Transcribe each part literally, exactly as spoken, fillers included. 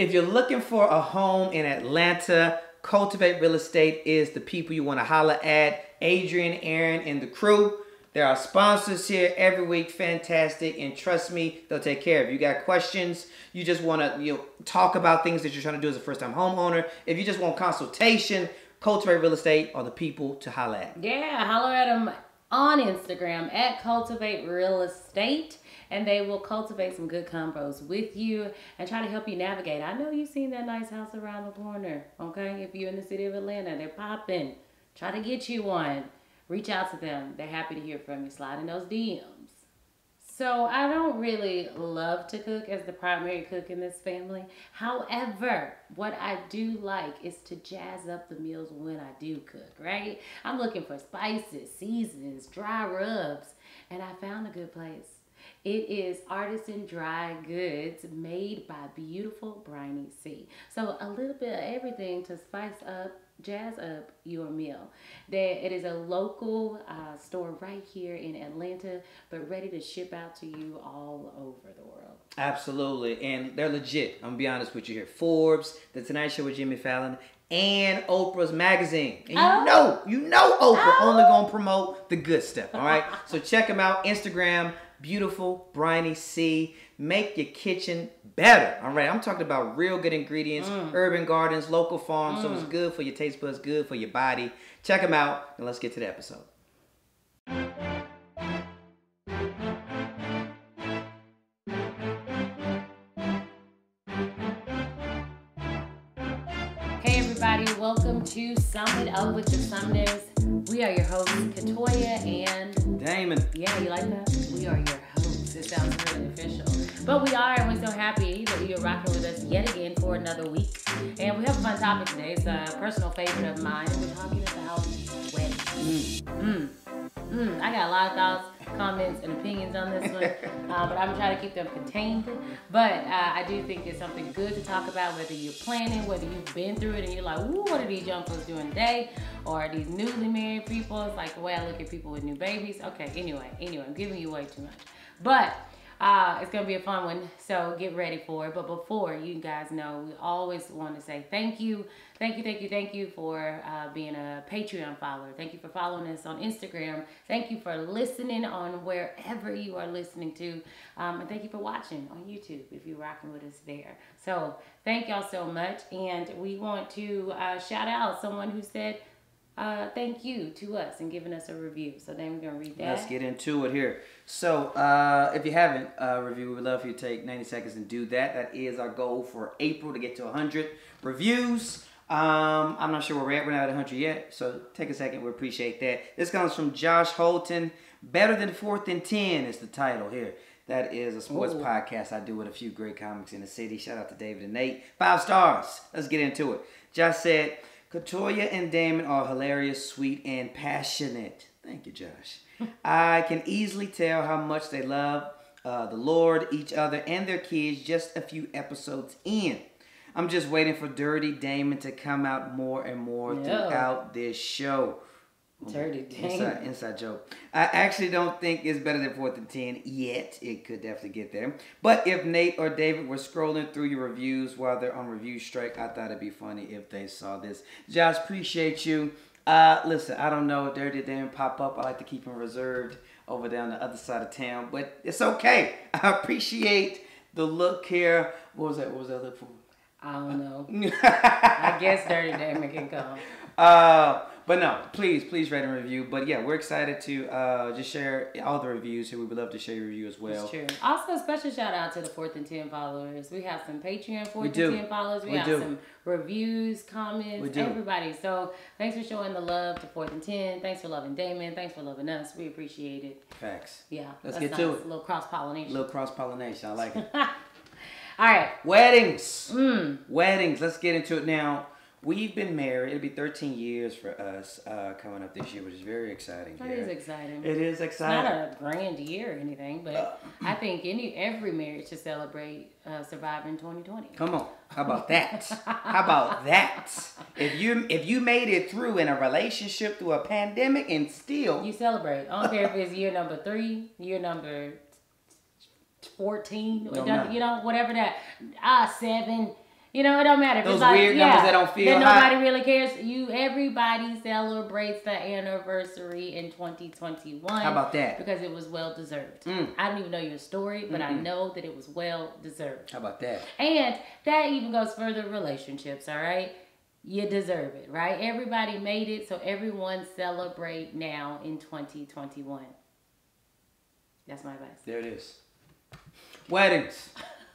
If you're looking for a home in Atlanta, Cultivate Real Estate is the people you want to holler at. Adrian, Aaron, and the crew. There are sponsors here every week. Fantastic. And trust me, they'll take care of you. You got questions. You just want to you know, talk about things that you're trying to do as a first-time homeowner. If you just want consultation, Cultivate Real Estate are the people to holler at. Yeah, holler at them on Instagram at Cultivate Real Estate. And they will cultivate some good combos with you and try to help you navigate. I know you've seen that nice house around the corner, okay? If you're in the city of Atlanta, they're popping. Try to get you one. Reach out to them. They're happy to hear from you. Slide in those D Ms. So I don't really love to cook as the primary cook in this family. However, what I do like is to jazz up the meals when I do cook, right? I'm looking for spices, seasons, dry rubs, and I found a good place. It is Artisan Dry Goods, made by Beautiful Briny Sea. So a little bit of everything to spice up, jazz up your meal. It is a local uh, store right here in Atlanta, but ready to ship out to you all over the world. Absolutely, and they're legit. I'm gonna be honest with you here. Forbes, The Tonight Show with Jimmy Fallon, and Oprah's Magazine. And you oh. know, you know Oprah oh. only gonna promote the good stuff, all right? So check them out, Instagram, Beautiful Briny Sea. Make your kitchen better. All right, I'm talking about real good ingredients, mm. urban gardens, local farms. Mm. So it's good for your taste buds, good for your body. Check them out, and let's get to the episode. Hey everybody, welcome to Sum It Up with the Sumners. We are your hosts, Katoya and Damon. Yeah, you like that? We are your hosts. It sounds really official. But we are, and we're so happy that you're rocking with us yet again for another week. And we have a fun topic today. It's a personal favorite of mine. We're talking about weddings. Mm. Mm. Mm. I got a lot of thoughts, comments, and opinions on this one, uh, but I'm trying to keep them contained. But uh, I do think it's something good to talk about, whether you're planning, whether you've been through it and you're like, ooh, what are these young folks doing today? Or these newly married people. It's like the way I look at people with new babies. Okay, anyway, anyway, I'm giving you way too much. But uh, it's gonna be a fun one, so get ready for it. But before, you guys know, we always want to say thank you. Thank you, thank you, thank you for uh, being a Patreon follower. Thank you for following us on Instagram. Thank you for listening on wherever you are listening to. Um, and thank you for watching on YouTube if you're rocking with us there. So thank y'all so much. And we want to uh, shout out someone who said, Uh, thank you to us and giving us a review. So then we're going to read that. Let's get into it here. So uh, if you haven't uh, reviewed, we would love for you to take ninety seconds and do that. That is our goal for April, to get to one hundred reviews. Um, I'm not sure where we're at. We're not at one hundred yet. So take a second. We appreciate that. This comes from Josh Holton. Better Than fourth and ten is the title here. That is a sports Ooh. podcast I do with a few great comics in the city. Shout out to David and Nate. Five stars. Let's get into it. Josh said, Katoya and Damon are hilarious, sweet, and passionate. Thank you, Josh. I can easily tell how much they love uh, the Lord, each other, and their kids just a few episodes in. I'm just waiting for Dirty Damon to come out more and more no. throughout this show. Dirty Damon. Inside, inside joke. I actually don't think it's Better Than fourth and ten yet. It could definitely get there. But if Nate or David were scrolling through your reviews while they're on review strike, I thought it'd be funny if they saw this. Josh, appreciate you. Uh, listen, I don't know if Dirty Damon pop up. I like to keep him reserved over there on the other side of town. But it's okay. I appreciate the look here. What was that? What was that look for? I don't know. I guess Dirty Damon can come. Uh... But no, please, please rate and review. But yeah, we're excited to uh, just share all the reviews here. We would love to share your review as well. That's true. Also, a special shout out to the fourth and ten followers. We have some Patreon fourth and ten followers. We, we have do. some reviews, comments, everybody. So thanks for showing the love to fourth and ten. Thanks for loving Damon. Thanks for loving us. We appreciate it. Facts. Yeah. Let's get nice. to it. A little cross-pollination. A little cross-pollination. I like it. All right. Weddings. Mm. Weddings. Let's get into it now. We've been married. It'll be thirteen years for us uh, coming up this year, which is very exciting. That is exciting. It is exciting. It's not a grand year or anything, but uh, I think any every marriage should celebrate uh, surviving twenty twenty. Come on, how about that? How about that? If you if you made it through in a relationship through a pandemic and still you celebrate. I don't care if it's year number three, year number fourteen, no, you know, whatever that ah seven. You know, it don't matter. Those like, weird yeah, numbers that don't feel that nobody high. Really cares. You, everybody celebrates the anniversary in twenty twenty-one. How about that? Because it was well deserved. Mm. I don't even know your story, but mm-hmm. I know that it was well deserved. How about that? And that even goes further relationships, all right? You deserve it, right? Everybody made it, so everyone celebrate now in twenty twenty-one. That's my advice. There it is. Weddings.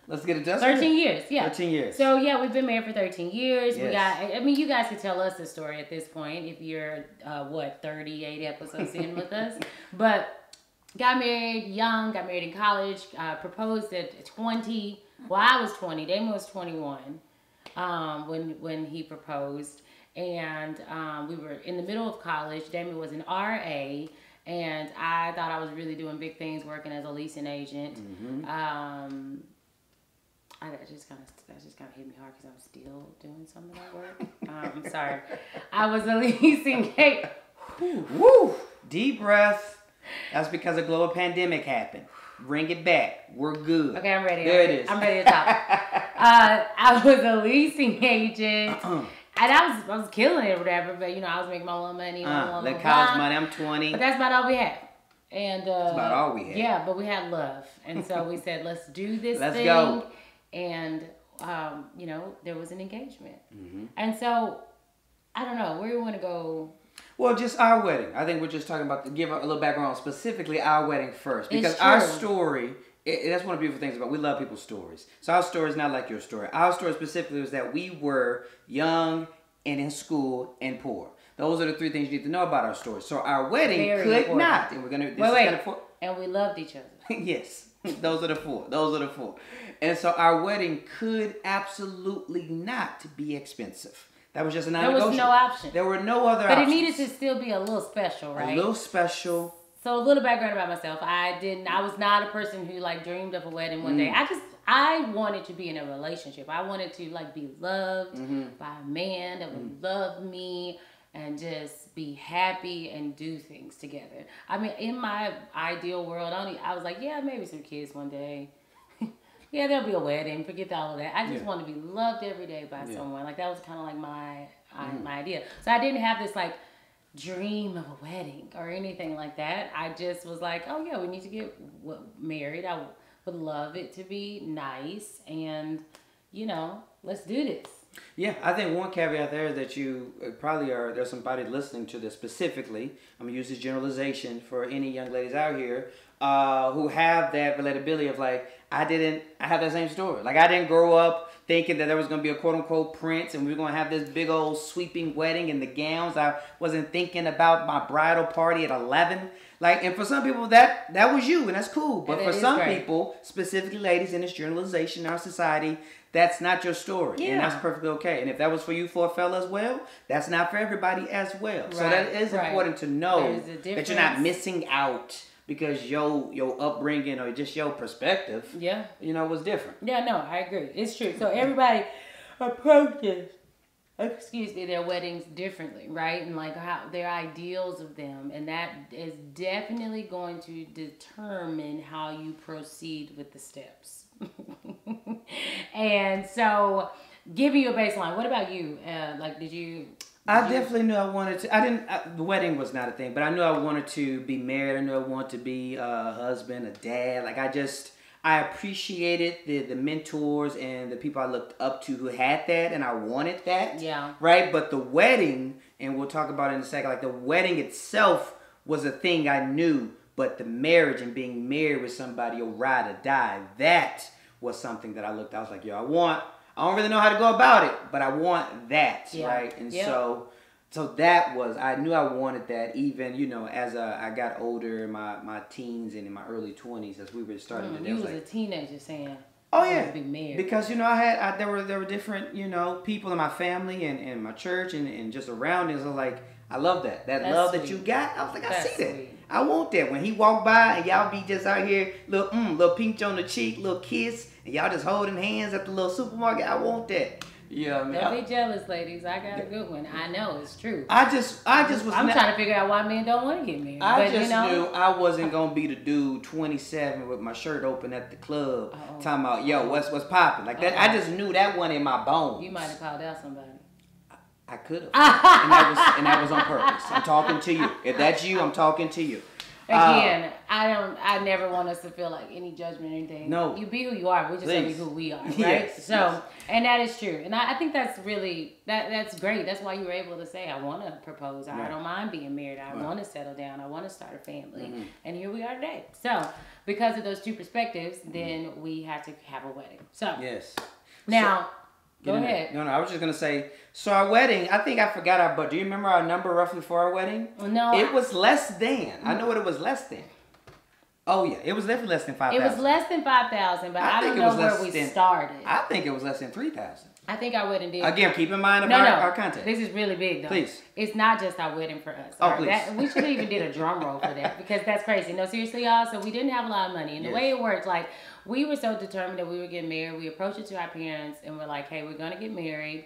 Let's get it done. thirteen years, yeah. thirteen years. So, yeah, we've been married for thirteen years. Yes. We got, I mean, you guys can tell us the story at this point if you're, uh, what, thirty-eight episodes in with us. But got married young, got married in college, uh, proposed at twenty. Well, I was twenty. Damon was twenty-one um, when, when he proposed. And um, we were in the middle of college. Damon was an R A. And I thought I was really doing big things working as a leasing agent. Mm-hmm. Um... I, that just kind of that just kind of hit me hard because I'm still doing some of that work. Um, I'm sorry. I was a leasing agent. Woo! Deep breath. That's because a global pandemic happened. Bring it back. We're good. Okay, I'm ready. There I'm ready. It is. I'm ready to talk. uh, I was a leasing agent. Uh-uh. And I was I was killing it or whatever, but you know I was making my own money. Uh, that college money. I'm twenty. But that's about all we had. And uh, that's about all we had. Yeah, but we had love, and so we said, let's do this. Let's thing. go. And, um, you know, there was an engagement. Mm-hmm. And so, I don't know, where do you want to go? Well, just our wedding. I think we're just talking about, the, give a little background, specifically our wedding first. Because our story, it, that's one of the beautiful things about, we love people's stories. So our story is not like your story. Our story specifically was that we were young and in school and poor. Those are the three things you need to know about our story. So our wedding Very could important. not. And we're gonna, this wait, wait. Is kind of for- and we loved each other. Yes. Those are the four. Those are the four. And so our wedding could absolutely not be expensive. That was just a non-negotiable. There was no option. There were no other options. But it needed to still be a little special, right? A little special. So a little background about myself. I didn't, I was not a person who like dreamed of a wedding one day. Mm. I just, I wanted to be in a relationship. I wanted to like be loved mm-hmm. by a man that would mm. love me. And just be happy and do things together. I mean, in my ideal world, I, only, I was like, yeah, maybe some kids one day. Yeah, there'll be a wedding. Forget all of that. I just yeah. want to be loved every day by yeah. someone. Like, that was kind of like my I, mm. my idea. So I didn't have this, like, dream of a wedding or anything like that. I just was like, oh, yeah, we need to get married. I would love it to be nice. And, you know, let's do this. Yeah, I think one caveat there is that you probably are, there's somebody listening to this specifically, I'm going to use this generalization for any young ladies out here, uh, who have that relatability of like, I didn't, I have that same story. Like I didn't grow up thinking that there was going to be a quote unquote prince and we were going to have this big old sweeping wedding and the gowns. I wasn't thinking about my bridal party at eleven. Like, and for some people that, that was you and that's cool. But for some great. people, specifically ladies in this generalization in our society, that's not your story, yeah. and that's perfectly okay. And if that was for you for a fella as well, that's not for everybody as well. Right, so that is right. important to know that you're not missing out because your your upbringing or just your perspective, yeah, you know, was different. Yeah, no, I agree. It's true. So everybody approaches, excuse me, their weddings differently, right? And like how their ideals of them, and that is definitely going to determine how you proceed with the steps. And so, giving you a baseline. What about you? Uh, like, did you? Did I definitely you... knew I wanted to. I didn't. I, the wedding was not a thing, but I knew I wanted to be married. I knew I wanted to be a husband, a dad. Like, I just, I appreciated the the mentors and the people I looked up to who had that, and I wanted that. Yeah. Right. But the wedding, and we'll talk about it in a second. Like the wedding itself was a thing I knew. But the marriage and being married with somebody, or ride or die, that was something that I looked at. I was like, yo, I want, I don't really know how to go about it, but I want that, yeah. right? And yeah. so so that was, I knew I wanted that even, you know, as a, I got older in my, my teens and in my early twenties as we were starting mm, to do. You was like, a teenager saying, oh yeah, be married. Because, you know, I had, I, there were there were different, you know, people in my family and, and my church and, and just around it. So like, I love that. That That's love sweet. that you got, I was like, That's I see that. Sweet. I want that. When he walked by and y'all be just out here, little mm, little pinch on the cheek, little kiss, and y'all just holding hands at the little supermarket, I want that. Yeah, man. Don't be jealous, ladies. I got a good one. I know it's true. I just, I just was. I'm not, trying to figure out why men don't want to get married. I but, just you know, knew I wasn't gonna be the dude twenty-seven with my shirt open at the club, uh-oh. talking about yo, what's what's popping like that. Uh-oh. I just knew that one in my bones. You might have called out somebody. I, I could have, and that was and that was on purpose. I'm talking to you. If that's you, I'm talking to you. Again, um, I don't. I never want us to feel like any judgment or anything. No, you be who you are. We just gonna be who we are, right? Yes, so, yes. And that is true. And I, I think that's really that. That's great. That's why you were able to say, "I want to propose. I right. don't mind being married. I right. want to settle down. I want to start a family." Mm-hmm. And here we are today. So, because of those two perspectives, mm-hmm. then we had to have a wedding. So yes. Now, so, go ahead. No, no. I was just gonna say. So our wedding, I think I forgot our, but do you remember our number roughly for our wedding? No. It was less than. I know what it was less than. Oh yeah, it was definitely less than five thousand. It was less than five thousand, but I, I don't know where we than, started. I think it was less than three thousand. I think our wedding did. Again, keep in mind about no, no. our content. This is really big though. Please. It's not just our wedding for us. Oh, right? please. That, we should have even did a drum roll for that because that's crazy. No, seriously y'all, so we didn't have a lot of money. And yes. the way it worked, like we were so determined that we were getting married. We approached it to our parents and we're like, hey, we're going to get married.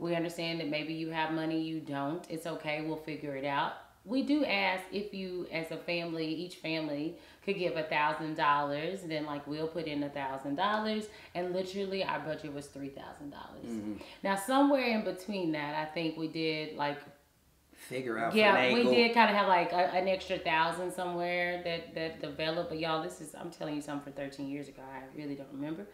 We understand that maybe you have money, you don't. It's okay, we'll figure it out. We do ask if you, as a family, each family could give a thousand dollars, then like we'll put in a thousand dollars, and literally our budget was three thousand dollars. Mm-hmm. Now, somewhere in between that, I think we did like... Figure out Yeah, we did kind of have like a, an extra thousand somewhere that, that developed, but y'all, this is, I'm telling you something for thirteen years ago, I really don't remember.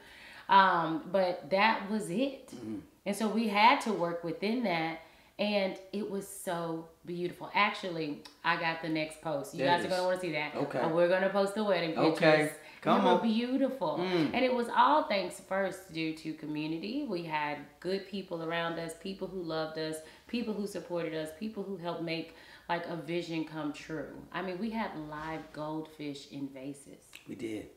Um, but that was it. Mm-hmm. And so we had to work within that, and it was so beautiful. Actually, I got the next post. You that guys is. are going to want to see that. Okay. And we're going to post the wedding pictures. Okay, come they on. Were beautiful. Mm. And it was all thanks first due to community. We had good people around us, people who loved us, people who supported us, people who helped make like a vision come true. I mean, we had live goldfish in vases. We did.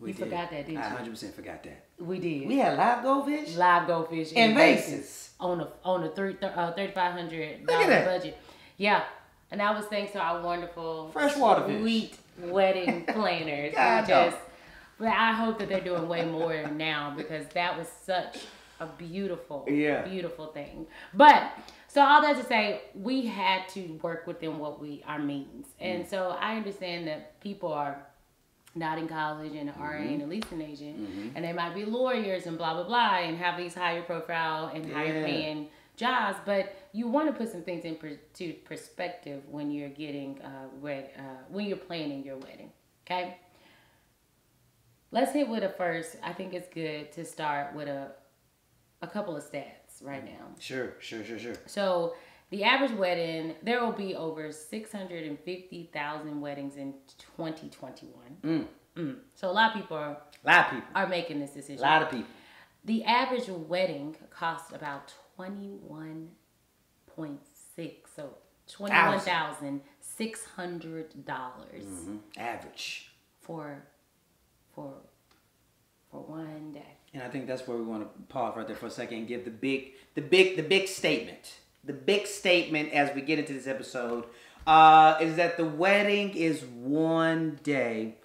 We you did. forgot that, didn't you? I one hundred percent forgot that. We did. We had live goldfish? Live goldfish. In vases. On a, on a three thousand five hundred dollars budget. Yeah. And that was thanks to our wonderful freshwater sweet fish. wedding planners. God, just, but I hope that they're doing way more now because that was such a beautiful, yeah. beautiful thing. But... So all that to say, we had to work within what we, our means. And mm. so I understand that people are not in college and mm-hmm. are in, at least in Asia, mm-hmm. and they might be lawyers and blah, blah, blah, and have these higher profile and yeah. higher paying jobs. But you want to put some things into perspective when you're getting, uh, red, uh, when you're planning your wedding, okay? Let's hit with a first. I think it's good to start with a, a couple of stats. Right now. Sure, sure, sure, sure. So the average wedding, there will be over six hundred fifty thousand weddings in twenty twenty-one. Mm. Mm. So a lot of people are, a lot of people are making this decision. A lot of people. The average wedding costs about twenty-one point six, so twenty-one thousand six hundred dollars. Mm-hmm. Average. For, for, for one day. And I think that's where we want to pause right there for a second and give the big, the big, the big statement. The big statement as we get into this episode uh, is that the wedding is one day.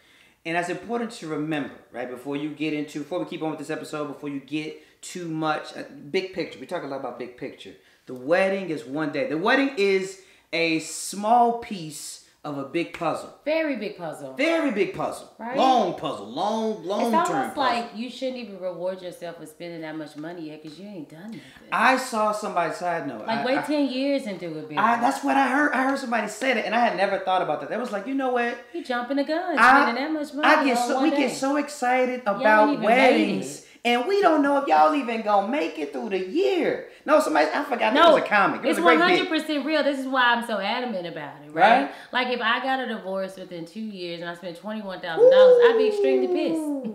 And that's important to remember, right? Before you get into, before we keep on with this episode, before you get too much, uh, big picture. We talk a lot about big picture. The wedding is one day. The wedding is a small piece of a big puzzle. Very big puzzle. Very big puzzle. Right? Long puzzle. Long, long-term puzzle. It's almost like you shouldn't even reward yourself with spending that much money yet because you ain't done nothing. I saw somebody side note. Like I, wait I, ten years and do it big. I, that's what I heard. I heard somebody say that and I had never thought about that. That was like, you know what? You jumping the gun. Spending that much money I get so, We day. get so excited about weddings. And we don't know if y'all even gonna make it through the year. No, somebody, I forgot no, it was a comic. It it's one hundred percent real. This is why I'm so adamant about it, right? right? Like if I got a divorce within two years and I spent twenty-one thousand dollars, I'd be extremely pissed.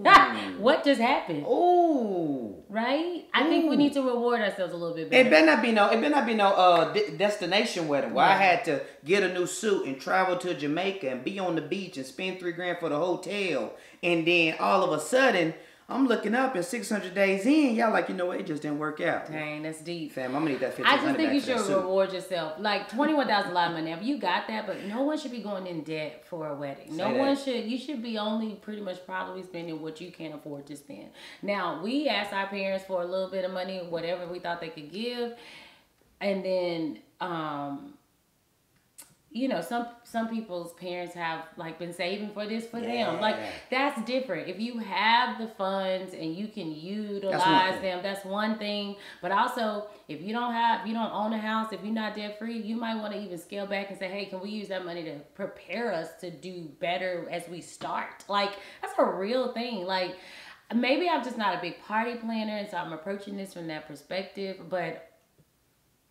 What just happened? Ooh. Right? I Ooh. think we need to reward ourselves a little bit better. It better not be no, it better not be no uh, de- destination wedding where right. I had to get a new suit and travel to Jamaica and be on the beach and spend three grand for the hotel. And then all of a sudden... I'm looking up and six hundred days in, y'all like, you know what? It just didn't work out. Dang, that's deep. Fam, I'm going to need that fifteen hundred dollars. I just think you should reward yourself. Like, twenty-one thousand dollars a lot of money. If you got that, but no one should be going in debt for a wedding. Say no that. one should. You should be only pretty much probably spending what you can't afford to spend. Now, we asked our parents for a little bit of money, whatever we thought they could give. And then, um... you know, some some people's parents have like been saving for this for yeah. them. Like, that's different. If you have the funds and you can utilize that's them, that's one thing. But also, if you don't have, you don't own a house, if you're not debt free, you might want to even scale back and say, hey, can we use that money to prepare us to do better as we start? Like, that's a real thing. Like, maybe I'm just not a big party planner, and so I'm approaching this from that perspective. But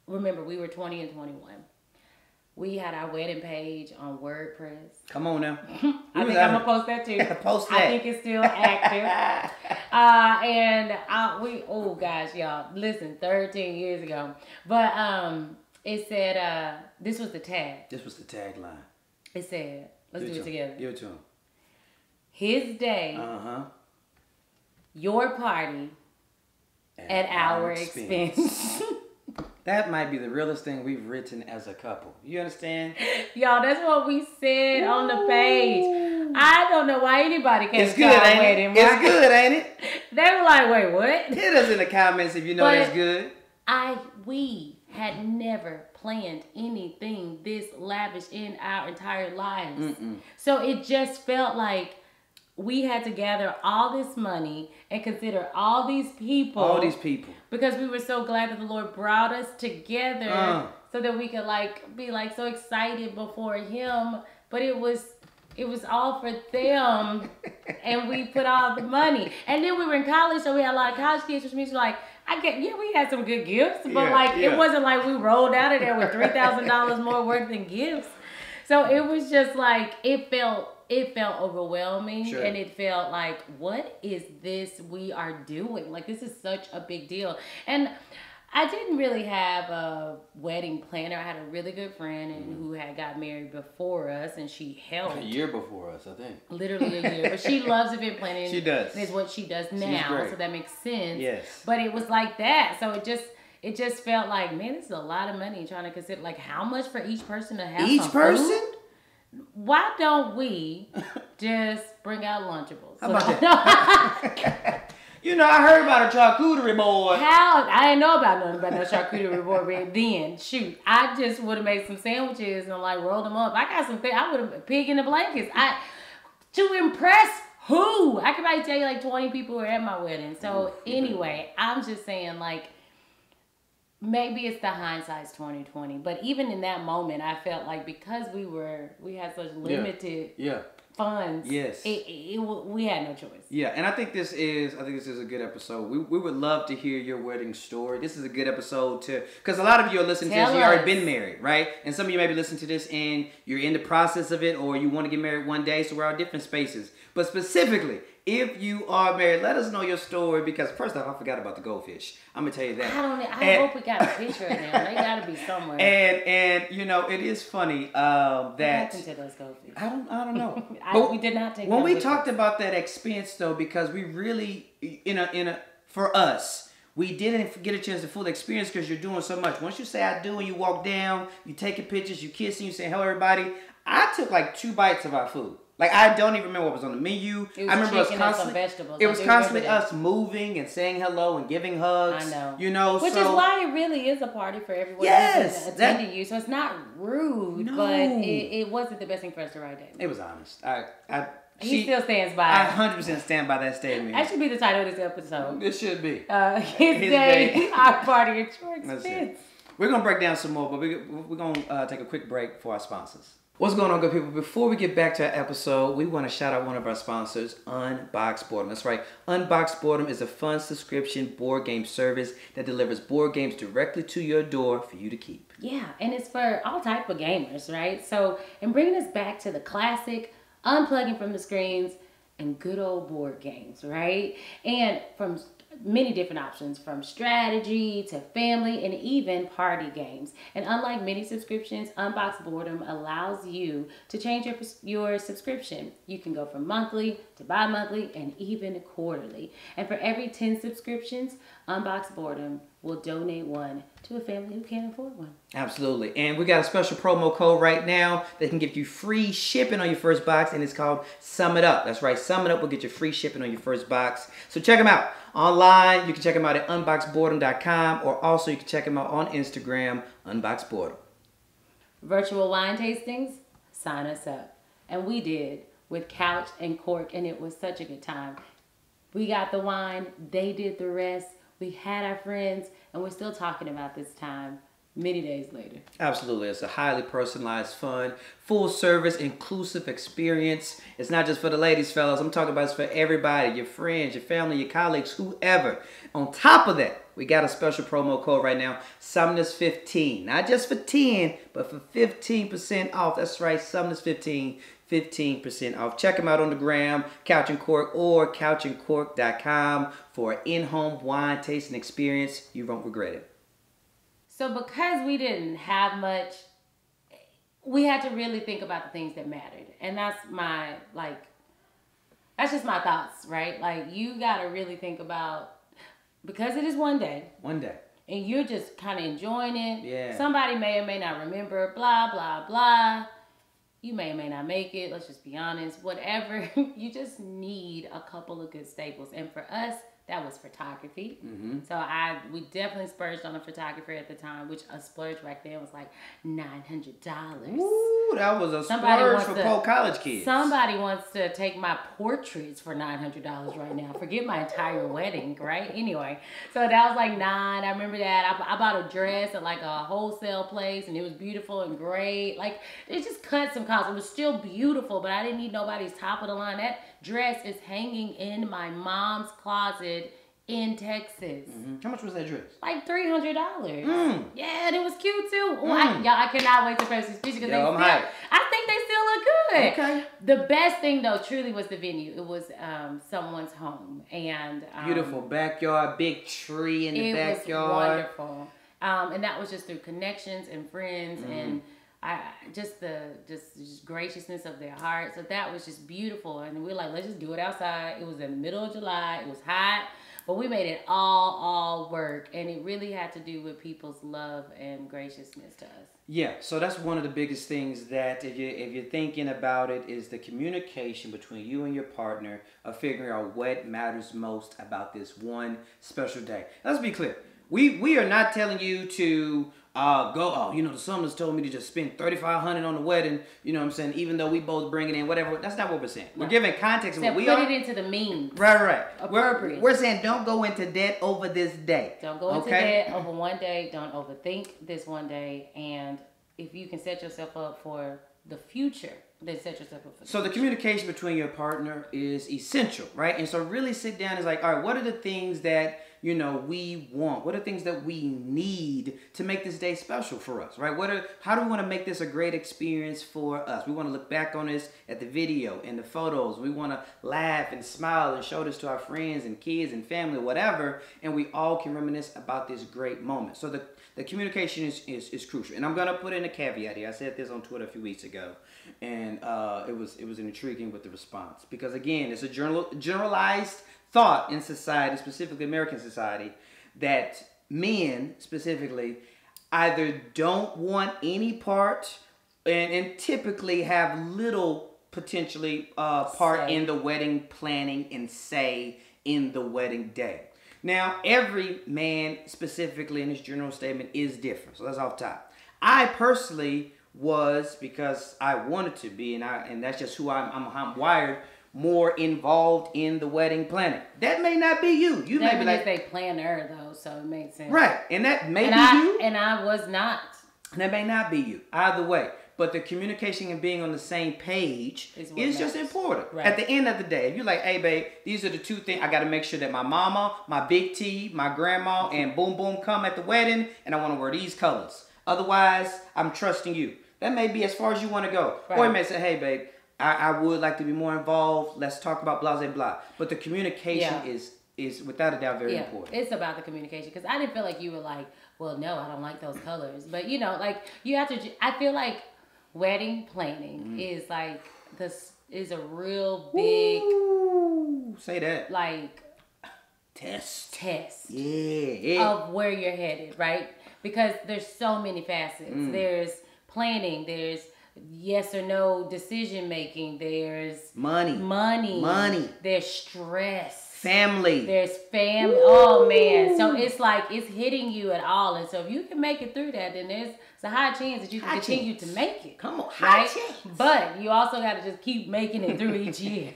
remember, we were twenty and twenty-one. We had our wedding page on WordPress. Come on now. I think I'm going to post that too. Post that. I think it's still active. uh, and I, we, oh gosh, y'all. Listen, thirteen years ago. But um, it said, uh, this was the tag. This was the tagline. It said, let's do it together. Give it to him. His day. Uh-huh. Your party. At, at our, our expense. expense. That might be the realest thing we've written as a couple. You understand? Y'all, that's what we said Woo. on the page. I don't know why anybody can't it's good, ain't wedding, it? It's good, ain't it? They were like, wait, what? Hit us in the comments if you know but that's good. I, we had never planned anything this lavish in our entire lives. Mm-mm. So it just felt like we had to gather all this money and consider all these people. All these people. Because we were so glad that the Lord brought us together uh. so that we could like be like so excited before him. But it was it was all for them. And we put all the money. And then we were in college, so we had a lot of college kids, which means we're like, I get yeah, we had some good gifts, but yeah, like yeah. it wasn't like we rolled out of there with three thousand dollars more worth than gifts. So it was just like it felt It felt overwhelming, sure. and it felt like, what is this we are doing? Like, this is such a big deal. And I didn't really have a wedding planner. I had a really good friend and who had got married before us, and she helped. A year before us, I think. Literally a year. But she loves event planning. She does. It's what she does now, so that makes sense. Yes. But it was like that. So it just... It just felt like, man, this is a lot of money trying to consider. Like, how much for each person to have Each person? Food? Why don't we just bring out Lunchables? How about that? You know, I heard about a charcuterie board. How? I didn't know about nothing about no charcuterie board. But then, shoot, I just would have made some sandwiches and like rolled them up. I got some things. I would have pig in the blankets. I to impress who? I could probably tell you like twenty people were at my wedding. So anyway, I'm just saying like. Maybe it's the hindsight's twenty twenty, but even in that moment, I felt like because we were we had such limited yeah. Yeah. funds. Yes, it, it, it we had no choice. Yeah, and I think this is I think this is a good episode. We we would love to hear your wedding story. This is a good episode to because a lot of you are listening Tell to this. You already been married, right? And some of you maybe listen to this and you're in the process of it, or you want to get married one day. So we're all different spaces, but specifically. If you are married, let us know your story because first off, I forgot about the goldfish. I'm gonna tell you that. I don't. I and, hope we got a picture of them. They gotta be somewhere. And and you know it is funny um, that. What happened to those goldfish? I don't. I don't know. I, but we did not take. When we talked us. about that expense though, because we really in a in a for us. We didn't get a chance to full experience because you're doing so much. Once you say I do and you walk down, you taking pictures, you kissing, you saying hello everybody. I took like two bites of our food. Like, I don't even remember what was on the menu. It was I remember it was constantly, vegetables. It was constantly us moving and saying hello and giving hugs. I know. You know, Which so, is why it really is a party for everyone yes, that, attending you. So it's not rude, no. but it, it wasn't the best thing for us to write down. It was honest. I... I He she, still stands by. I one hundred percent stand by that statement. That should be the title of this episode. It should be. Uh, his, his day, day. Our party at your expense. We're going to break down some more, but we, we're going to uh, take a quick break for our sponsors. What's going on, good people? Before we get back to our episode, we want to shout out one of our sponsors, Unbox Boardom. That's right. Unbox Boardom is a fun subscription board game service that delivers board games directly to your door for you to keep. Yeah, and it's for all type of gamers, right? So, and bringing us back to the classic, unplugging from the screens, and good old board games, right? And from many different options, from strategy to family and even party games. And unlike many subscriptions, Unbox Boardom allows you to change your, your subscription. You can go from monthly to bi-monthly and even quarterly. And for every ten subscriptions, Unbox Boardom will donate one to a family who can't afford one. Absolutely. And we got a special promo code right now that can give you free shipping on your first box, and it's called Sum It Up. That's right, Sum It Up will get you free shipping on your first box. So check them out online. You can check them out at unbox boredom dot com, or also you can check them out on Instagram, unboxboredom. Virtual wine tastings, sign us up. And we did with Couch and Cork, and it was such a good time. We got the wine, they did the rest. We had our friends, and we're still talking about this time many days later. Absolutely. It's a highly personalized, fun, full service, inclusive experience. It's not just for the ladies, fellas. I'm talking about it's for everybody, your friends, your family, your colleagues, whoever. On top of that, we got a special promo code right now, Sumners fifteen. Not just for ten, but for fifteen percent off. That's right, Sumners fifteen. fifteen percent off. Check them out on the gram, Couch and Cork, or couch and cork dot com for an in-home wine tasting experience. You won't regret it. So because we didn't have much, we had to really think about the things that mattered. And that's my, like, that's just my thoughts, right? Like, you got to really think about, because it is one day. One day. And you're just kind of enjoying it. Yeah. Somebody may or may not remember, blah, blah, blah. You may or may not make it. Let's just be honest. Whatever. You just need a couple of good staples. And for us, that was photography. Mm-hmm. So I we definitely splurged on a photographer at the time, which a splurge back then was like nine hundred dollars. Ooh, that was a splurge for poor college kids. Somebody wants to take my portraits for nine hundred dollars right now. Forget my entire wedding, right? Anyway, so that was like nine. I remember that. I, I bought a dress at like a wholesale place, and it was beautiful and great. Like, it just cut some costs. It was still beautiful, but I didn't need nobody's top of the line. That dress is hanging in my mom's closet in Texas. Mm-hmm. How much was that dress? Like three hundred dollars. Mm. Yeah, and it was cute too. Mm. Ooh, I, y'all, I cannot wait to purchase these pictures because they I'm still, hyped. I think they still look good. Okay. The best thing though, truly, was the venue. It was um, someone's home, and um, beautiful backyard, big tree in the it backyard. It was wonderful, um, and that was just through connections and friends mm. and. I, just the just, just graciousness of their heart. So that was just beautiful. And we were like, let's just do it outside. It was in the middle of July. It was hot. But we made it all, all work. And it really had to do with people's love and graciousness to us. Yeah. So that's one of the biggest things that if, you, if you're thinking about it is the communication between you and your partner of figuring out what matters most about this one special day. Let's be clear. We, we are not telling you to... Uh, go, oh, you know, the Sumners told me to just spend thirty-five hundred dollars on the wedding, you know what I'm saying, even though we both bring it in, whatever. That's not what we're saying. No. We're giving context. What we put are, it into the memes. Right, right. Appropriate. We're, we're saying don't go into debt over this day. Don't go into okay? debt over one day. Don't overthink this one day. And if you can set yourself up for the future, then set yourself up for the So future. The communication between your partner is essential, right? And so really sit down and is like, all right, what are the things that... you know, we want? What are things that we need to make this day special for us, right? What are, how do we want to make this a great experience for us? We want to look back on this at the video and the photos. We want to laugh and smile and show this to our friends and kids and family, whatever, and we all can reminisce about this great moment. So the, the communication is, is, is crucial. And I'm going to put in a caveat here. I said this on Twitter a few weeks ago, and uh, it was it was intriguing with the response. Because, again, it's a general, generalized thought in society, specifically American society, that men specifically either don't want any part and, and typically have little potentially uh, part say. in the wedding planning and say in the wedding day. Now, every man specifically in his general statement is different. So that's off top. I personally was, because I wanted to be, and I and that's just who I'm, I'm, I'm wired, more involved in the wedding planning. That may not be you. You that may be like a planner though, so it made sense. Right, and that may and be I, you. And I was not. That may not be you. Either way, but the communication and being on the same page is, is just important. Right. At the end of the day, if you're like, "Hey, babe, these are the two things I got to make sure that my mama, my big T, my grandma, and boom boom come at the wedding, and I want to wear these colors. Otherwise, I'm trusting you." That may be as far as you want to go. Right. Or you may say, "Hey, babe, I, I would like to be more involved. Let's talk about blah, blah, blah." But the communication yeah. is is without a doubt very yeah, important. It's about the communication, because I didn't feel like you were like, well, no, I don't like those colors. But, you know, like, you have to, I feel like wedding planning mm-hmm. is like, this is a real big. Ooh, say that. Like. Test. Test. Yeah, yeah. Of where you're headed, right? Because there's so many facets. Mm. There's planning. There's yes or no decision making. There's money. Money. Money. There's stress. Family. There's family. Oh, man. So it's like it's hitting you at all. And so if you can make it through that, then there's it's a high chance that you can high continue chance. to make it. Come on. High right? chance. But you also got to just keep making it through each year.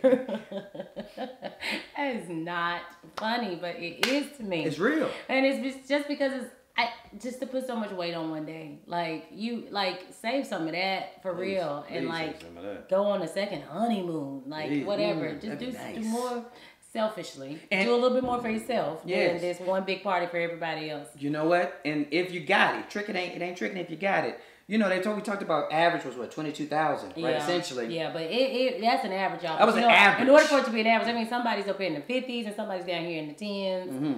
That is not funny, but it is to me. It's real. And it's just because it's I, just to put so much weight on one day. Like, you, like, save some of that for please, real. Please and, like, go on a second honeymoon. Like, please. whatever. Mm, just do, nice. do more... selfishly and do a little bit more for yourself yes. than this one big party for everybody else. You know what? And if you got it, trick it ain't it ain't tricking if you got it. You know, they told we talked about average was what twenty-two thousand, yeah. right? Essentially. Yeah, but it, it that's an average, y'all. That was you an know, average. In order for it to be an average, I mean somebody's up in the fifties and somebody's down here in the tens. Mm-hmm.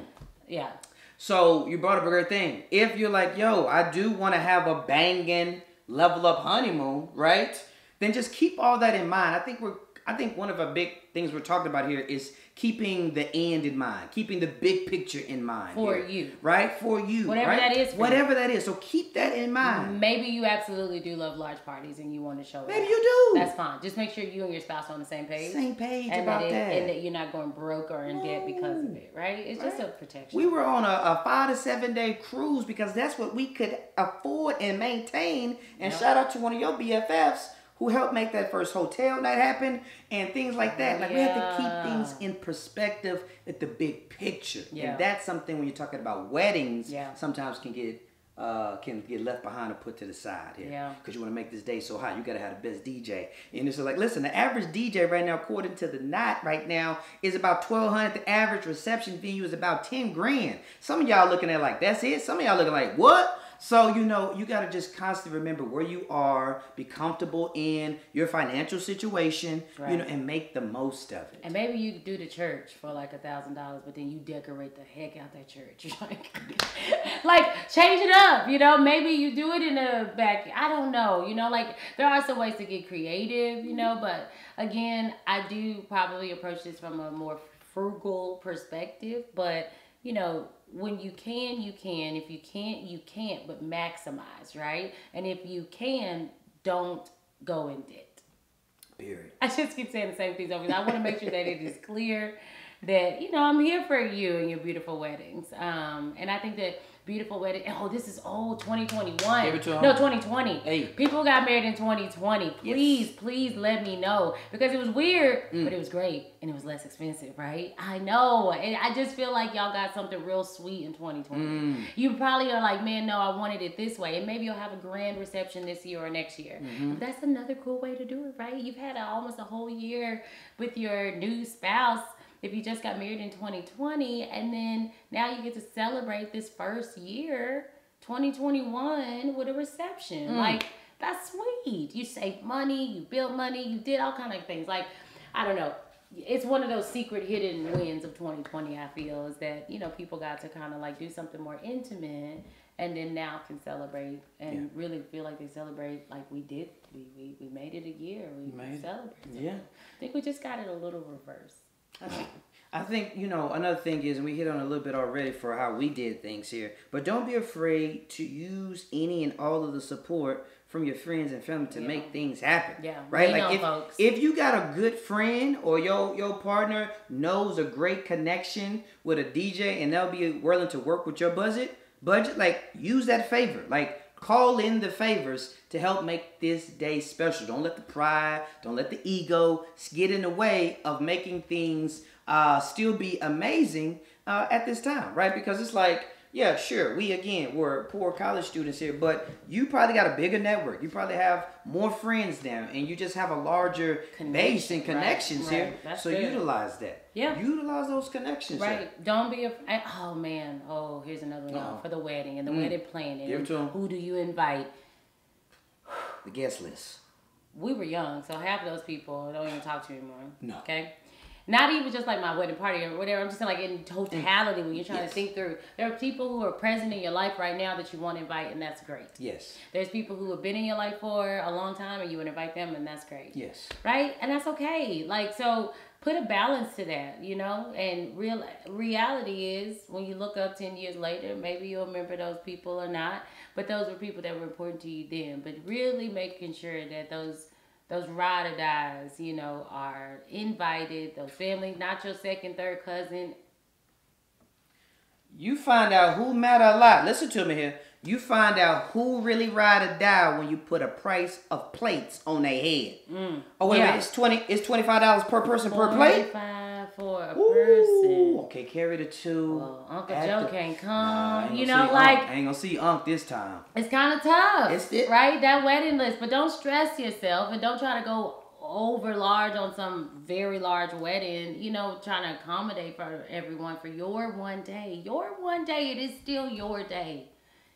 Yeah. So you brought up a great thing. If you're like, yo, I do want to have a banging level up honeymoon, right? Then just keep all that in mind. I think we're. I think one of our big things we're talking about here is keeping the end in mind, keeping the big picture in mind. For here, you. Right? For you. Whatever right? that is. For Whatever you. that is. So keep that in mind. Maybe you absolutely do love large parties and you want to show Maybe it. Maybe you do. That's fine. Just make sure you and your spouse are on the same page. Same page and about that, it, that. And that you're not going broke or in no. debt because of it, right? It's right. just a protection. We were on a, a five to seven day cruise because that's what we could afford and maintain. And yep. shout out to one of your B F Fs. Who helped make that first hotel night happen and things like that. Like, yeah. we have to keep things in perspective at the big picture. Yeah. And that's something when you're talking about weddings, yeah. sometimes can get uh, can get left behind or put to the side here. Yeah. Because you want to make this day so hot. You got to have the best D J. And it's like, listen, the average D J right now, according to The Knot right now, is about twelve hundred dollars. The average reception venue is about ten grand. Some of y'all looking at it like, that's it? Some of y'all looking like, what? So, you know, you got to just constantly remember where you are, be comfortable in your financial situation, right. you know, and make the most of it. And maybe you do the church for like a thousand dollars, but then you decorate the heck out that church. Like, like, change it up, you know. Maybe you do it in a back, I don't know, you know. Like, there are some ways to get creative, you know. But, again, I do probably approach this from a more frugal perspective, but, you know, when you can, you can. If you can't, you can't, but maximize, right? And if you can, don't go in debt. Period. I just keep saying the same things over. I want to make sure that it is clear that, you know, I'm here for you and your beautiful weddings. Um, and I think that beautiful wedding. Oh, this is old. twenty twenty-one. Give it to no, twenty twenty. Hey. People got married in twenty twenty. Please, yes. please let me know. Because it was weird, mm. but it was great. And it was less expensive, right? I know. And I just feel like y'all got something real sweet in twenty twenty. Mm. You probably are like, man, no, I wanted it this way. And maybe you'll have a grand reception this year or next year. Mm-hmm. That's another cool way to do it, right? You've had a, almost a whole year with your new spouse. If you just got married in twenty twenty, and then now you get to celebrate this first year, twenty twenty-one, with a reception. Mm. Like, that's sweet. You saved money, you built money, you did all kind of things. Like, I don't know. It's one of those secret hidden wins of twenty twenty, I feel, is that, you know, people got to kind of, like, do something more intimate, and then now can celebrate and yeah. really feel like they celebrate like we did. We, we, we made it a year. We made celebrated. It. Yeah. I think we just got it a little reversed. I think, you know, another thing is, and we hit on a little bit already for how we did things here, but don't be afraid to use any and all of the support from your friends and family to yeah. make things happen. Yeah, right. Like, if, folks. if you got a good friend or your your partner knows a great connection with a D J and they'll be willing to work with your budget, budget, like, use that favor. Like, call in the favors to help make this day special. Don't let the pride, don't let the ego get in the way of making things uh, still be amazing uh, at this time, right? Because it's like, yeah, sure, we, again, we're poor college students here, but you probably got a bigger network. You probably have more friends now, and you just have a larger Connection, base and connections right, here. Right. That's so good. Utilize that. Yeah. Utilize those connections. Right. Here. Don't be afraid. Oh, man. Oh, here's another one. Uh-huh. For the wedding and the mm. wedding planning. Give it to them. Who do you invite? The guest list. We were young, so half of those people don't even talk to you anymore. No. Okay? Not even just like my wedding party or whatever. I'm just saying like in totality when you're trying yes. to think through. There are people who are present in your life right now that you want to invite, and that's great. Yes. There's people who have been in your life for a long time, and you want to invite them, and that's great. Yes. Right? And that's okay. Like, so put a balance to that, you know? And real reality is when you look up ten years later, maybe you'll remember those people or not. But those were people that were important to you then. But really making sure that those... those ride or dies, you know, are invited. Those family, not your second, third cousin. You find out who matter a lot. Listen to me here. You find out who really ride or die when you put a price of plates on their head. Mm. Oh wait, yeah. wait, it's twenty. It's twenty five dollars per person per plate. Twenty-five for a Ooh, person. Okay, carry the two. Well, Uncle Joe the, can't come. Nah, you know, like Unc. I ain't gonna see Unc this time. It's kind of tough. It's it, right? That wedding list, but don't stress yourself and don't try to go over large on some very large wedding, you know, trying to accommodate for everyone for your one day. Your one day, it is still your day.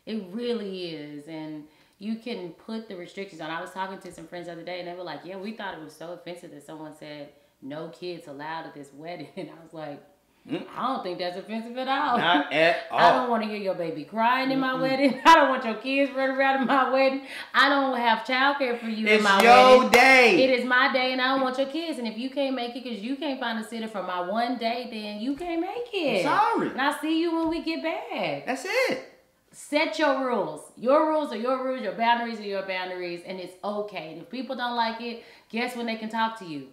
It really is, and you can put the restrictions on. I was talking to some friends the other day, and they were like, yeah, we thought it was so offensive that someone said no kids allowed at this wedding. And I was like, mm-mm. I don't think that's offensive at all. Not at all. I don't want to hear your baby crying in my Mm-mm. wedding. I don't want your kids running around in my wedding. I don't have childcare for you it's in my wedding. It's your day. It is my day, and I don't want your kids. And if you can't make it because you can't find a sitter for my one day, then you can't make it. I'm sorry. And I'll see you when we get back. That's it. Set your rules. Your rules are your rules. Your boundaries are your boundaries. And it's okay. And if people don't like it, guess when they can talk to you?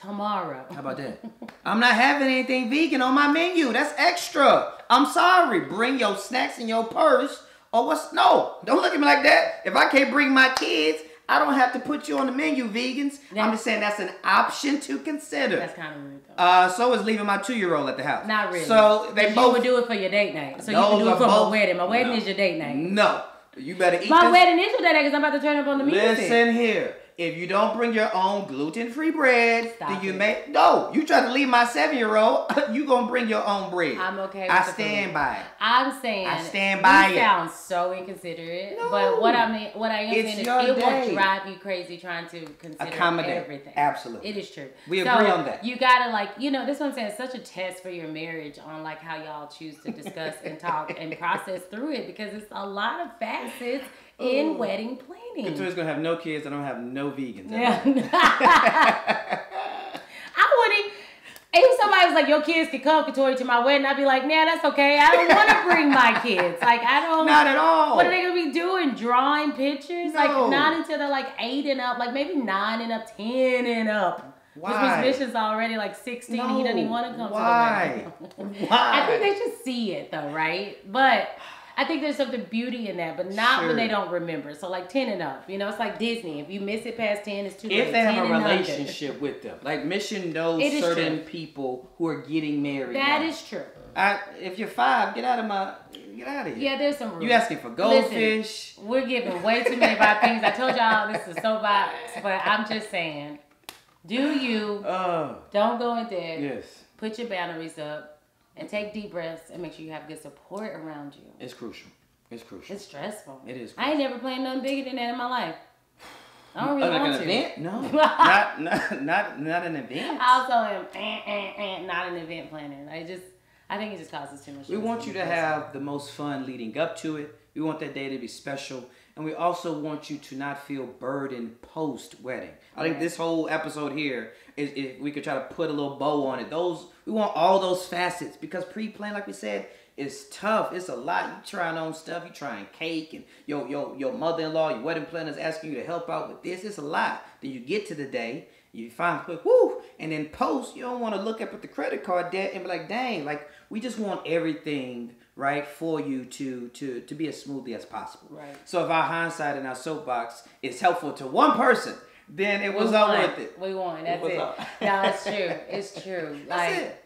Tomorrow. How about that? I'm not having anything vegan on my menu. That's extra. I'm sorry. Bring your snacks in your purse. Or what's... No. Don't look at me like that. If I can't bring my kids, I don't have to put you on the menu, vegans. That's, I'm just saying that's an option to consider. That's kind of rude, though. Uh, so is leaving my two-year-old at the house. Not really. So they both... You would do it for your date night. So you can do it for both, my wedding. My wedding no, is your date night. No. You better eat My this. wedding is your date night because I'm about to turn up on the music. Listen here. If you don't bring your own gluten-free bread, Stop then you it. may... No. You try to leave my seven-year-old, you going to bring your own bread. I'm okay with I stand food. by it. I'm saying... I stand by it. You sound so inconsiderate. No. But what I mean, what I am it's saying is it day. will drive you crazy trying to consider Accommodate. everything. Absolutely. It is true. We so agree on that. You got to like... You know, this is what I'm saying. It's such a test for your marriage on like how y'all choose to discuss and talk and process through it because it's a lot of facets in Ooh. wedding planning. Katoya's gonna have no kids. I don't have no vegans. Yeah. I wouldn't. If somebody was like, your kids could come, Katoya, to my wedding, I'd be like, nah, that's okay. I don't want to bring my kids. Like, I don't. Not at all. What are they gonna be doing? Drawing pictures? No. Like, not until they're like eight and up. Like maybe nine and up, ten and up. Why? Which Bishop's already like sixteen. No. He doesn't even want to come. Why? To the wedding. Why? I think they should see it though, right? But. I think there's something beauty in that, but not sure. when they don't remember. So like ten and up, you know, it's like Disney. If you miss it past ten, it's too late. If they have a relationship with them, like Mission knows certain true. people who are getting married. That now. is true. I, if you're five, get out of my, get out of here. Yeah, there's some rules. You asking for goldfish? Listen, we're giving way too many bad things. I told y'all this is so biased, but I'm just saying, do you? Uh, don't go in there. Yes. Put your boundaries up. And take deep breaths and make sure you have good support around you. It's crucial. It's crucial. It's stressful. It is crucial. I ain't never planned nothing bigger than that in my life. I don't really oh, like want an to. event? No. not, not, not, not an event. I also am eh, eh, eh, not an event planner. I just, I think it just causes too much. We want you to have the most fun leading up to it. We want that day to be special. And we also want you to not feel burdened post-wedding. I think this whole episode here, is, is we could try to put a little bow on it. Those We want all those facets because pre-planning, like we said, is tough. It's a lot. You trying on stuff. You trying cake and your, your, your mother-in-law, your wedding planner is asking you to help out with this. It's a lot. Then you get to the day, you find, whoo, and then post, you don't want to look up at the credit card debt and be like, dang, like we just want everything right for you to to to be as smoothly as possible. Right. So if our hindsight and our soapbox is helpful to one person, then it was all worth it. We won. That's it. it. No, that's true. It's true. Like, that's it.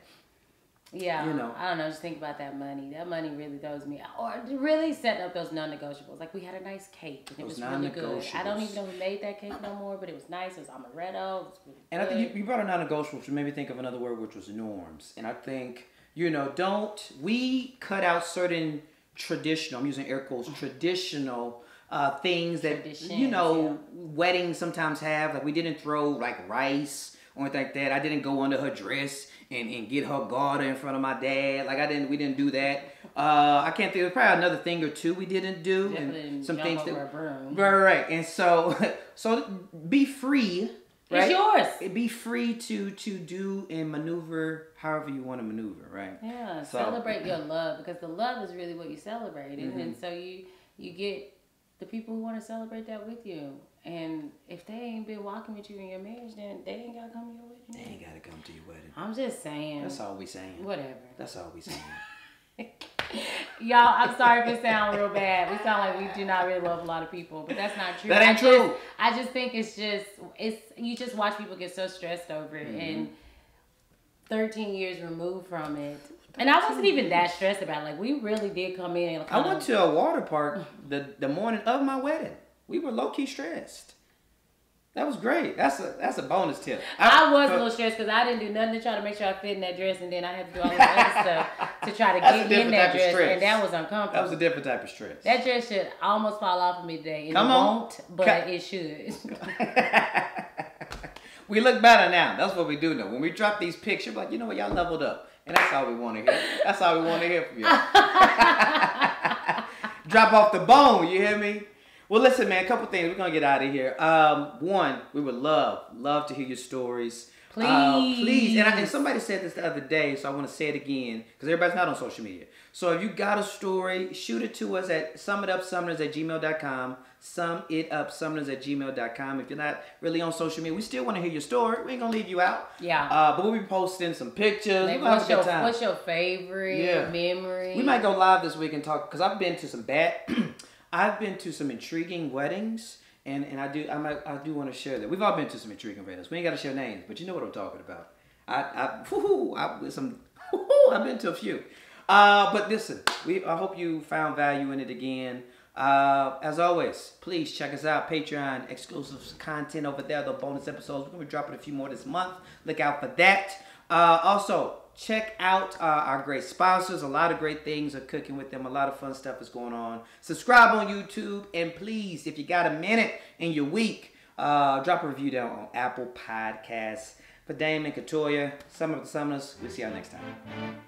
Yeah. You know. I don't know. Just think about that money. That money really throws me out. Or really setting up those non-negotiables. Like we had a nice cake and it was really good. I don't even know who made that cake no more, but it was nice. It was amaretto. It was really and good. I think you, you brought a non-negotiable, which made me think of another word, which was norms. And I think. You know, don't we cut out certain traditional, I'm using air quotes, traditional uh, things that, you know, yeah. weddings sometimes have. Like we didn't throw like rice or anything like that. I didn't go under her dress and, and get her garter in front of my dad. Like I didn't, we didn't do that. Uh, I can't think of probably another thing or two we didn't do. Definitely and some things that right, right. And so, so be free. Right? It's yours. It be free to to do and maneuver however you want to maneuver, right? Yeah. So, celebrate your love, because the love is really what you celebrate, mm-hmm. and so you you get the people who want to celebrate that with you. And if they ain't been walking with you in your marriage, then they ain't gotta come to your wedding. They ain't gotta come to your wedding. I'm just saying. That's all we saying. Whatever. That's all we saying. Y'all, I'm sorry if it sound real bad. We sound like we do not really love a lot of people, but that's not true. That ain't I true. Just, I just think it's just it's you just watch people get so stressed over it, mm-hmm. and thirteen years removed from it. And I wasn't even that stressed about it. Like we really did come in. Like, I went to a water park the the morning of my wedding. We were low key stressed. That was great. That's a that's a bonus tip. I, I was a little stressed because I didn't do nothing to try to make sure I fit in that dress, and then I had to do all this other stuff to try to get in that dress, and that was uncomfortable. That was a different type of stress. That dress should almost fall off of me today. It won't, but it should. We look better now. That's what we do now. When we drop these pictures, like, you know what, y'all leveled up, and that's all we want to hear. That's all we want to hear from y'all. Drop off the bone. You hear me? Well, listen, man, a couple things. We're going to get out of here. Um, one, we would love, love to hear your stories. Please. Uh, please. And, I, and somebody said this the other day, so I want to say it again, because everybody's not on social media. So if you got a story, shoot it to us at sum it up sumners at gmail dot com. sum it up sumners at gmail dot com. If you're not really on social media, we still want to hear your story. We ain't going to leave you out. Yeah. Uh, but we'll be posting some pictures. Like, we'll what's, your, time. what's your favorite yeah. memory? We might go live this week and talk, because I've been to some bad... I've been to some intriguing weddings, and, and I do I might, I do want to share that. We've all been to some intriguing weddings. We ain't got to share names, but you know what I'm talking about. I I, woo-hoo, I some woo-hoo, I've been to a few. Uh, but listen, we I hope you found value in it again. Uh, as always, please check us out. Patreon exclusive content over there. The bonus episodes. We're gonna be dropping a few more this month. Look out for that. Uh, also. Check out uh, our great sponsors. A lot of great things are cooking with them. A lot of fun stuff is going on. Subscribe on YouTube. And please, if you got a minute in your week, uh, drop a review down on Apple podcasts. For Damon, Katoya, Sum It Up with the Sumners, we'll see y'all next time.